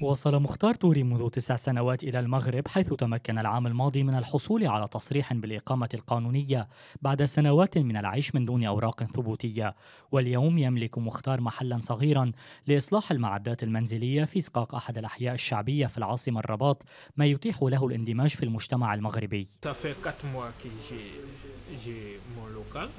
وصل مختار توري منذ 9 سنوات إلى المغرب، حيث تمكن العام الماضي من الحصول على تصريح بالإقامة القانونية بعد سنوات من العيش من دون أوراق ثبوتية. واليوم يملك مختار محلا صغيرا لإصلاح المعدات المنزلية في سقاق أحد الأحياء الشعبية في العاصمة الرباط، ما يتيح له الاندماج في المجتمع المغربي.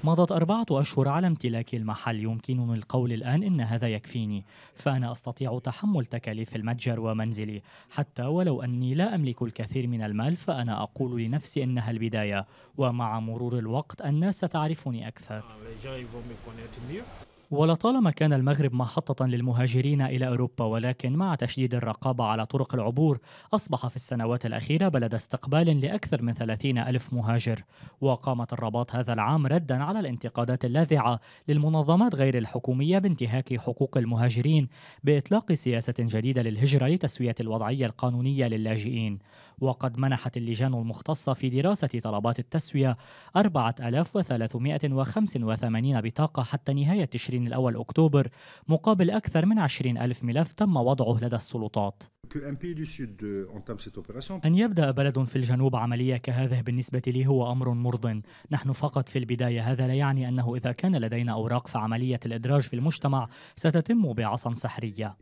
مضت 4 أشهر على امتلاك المحل، يمكنني القول الآن إن هذا يكفيني، فأنا أستطيع تحمل تكاليف المتجر ومنزلي، حتى ولو أني لا أملك الكثير من المال، فأنا أقول لنفسي إنها البداية، ومع مرور الوقت الناس ستعرفني أكثر. ولطالما كان المغرب محطة للمهاجرين إلى أوروبا، ولكن مع تشديد الرقابة على طرق العبور أصبح في السنوات الأخيرة بلد استقبال لأكثر من 30,000 مهاجر. وقامت الرباط هذا العام ردا على الانتقادات اللاذعة للمنظمات غير الحكومية بانتهاك حقوق المهاجرين بإطلاق سياسة جديدة للهجرة لتسوية الوضعية القانونية للاجئين. وقد منحت اللجان المختصة في دراسة طلبات التسوية 4385 بطاقة حتى نهاية تشرين الأول أكتوبر، مقابل أكثر من 20,000 ملف تم وضعه لدى السلطات. أن يبدأ بلد في الجنوب عملية كهذه بالنسبة لي هو أمر مرض. نحن فقط في البداية. هذا لا يعني أنه إذا كان لدينا أوراق فعملية الإدراج في المجتمع ستتم بعصا سحرية.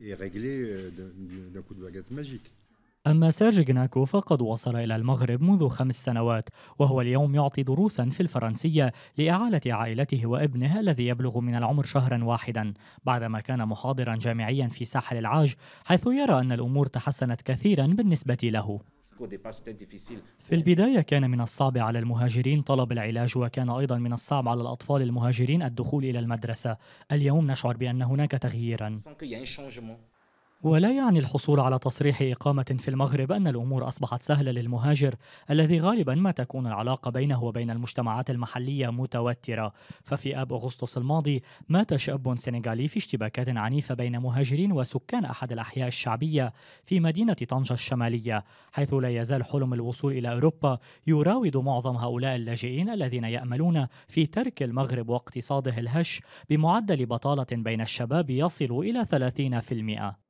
أما سارجي غناكو فقد وصل إلى المغرب منذ 5 سنوات، وهو اليوم يعطي دروسا في الفرنسية لإعالة عائلته وابنه الذي يبلغ من العمر شهرا واحدا، بعدما كان محاضرا جامعيا في ساحل العاج، حيث يرى أن الأمور تحسنت كثيرا بالنسبة له. في البداية كان من الصعب على المهاجرين طلب العلاج، وكان أيضا من الصعب على الأطفال المهاجرين الدخول إلى المدرسة. اليوم نشعر بأن هناك تغييرا. ولا يعني الحصول على تصريح إقامة في المغرب أن الأمور أصبحت سهلة للمهاجر، الذي غالبا ما تكون العلاقة بينه وبين المجتمعات المحلية متوترة. ففي آب أغسطس الماضي مات شاب سنغالي في اشتباكات عنيفة بين مهاجرين وسكان أحد الأحياء الشعبية في مدينة طنجة الشمالية، حيث لا يزال حلم الوصول إلى أوروبا يراود معظم هؤلاء اللاجئين الذين يأملون في ترك المغرب واقتصاده الهش بمعدل بطالة بين الشباب يصل إلى 30%.